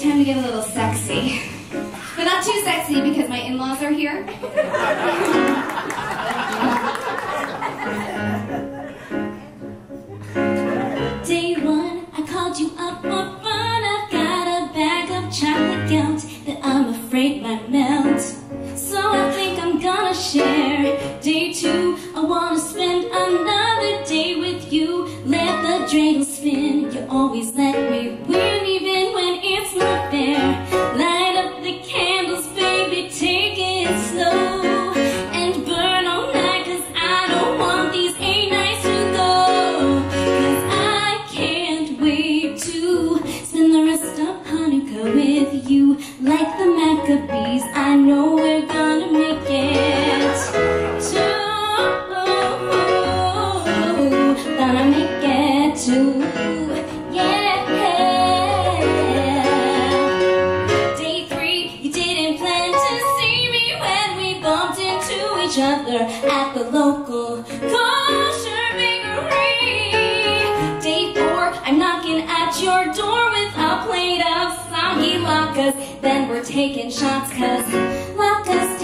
it's time to get a little sexy. But not too sexy because my in-laws are here. Day one, I called you up for fun. I've got a bag of chocolate gelt that I'm afraid might melt, so I think I'm gonna share it. Day two, I wanna spend another day with you. Let the dreidel spin. You always let me win, even when it's not fair. Light up the candles, baby, take it slow, and burn all night, cause I don't want these 8 nights to go. Cause I can't wait to spend the rest of Hanukkah with you. Like the Maccabees, I know we're gonna make it too. Gonna make it too. Yeah. Day three, you didn't plan to see me when we bumped into each other at the local kosher bakery. Day four, I'm knocking at your door with a plate of Samgilakas. Then we're taking shots, cause latkes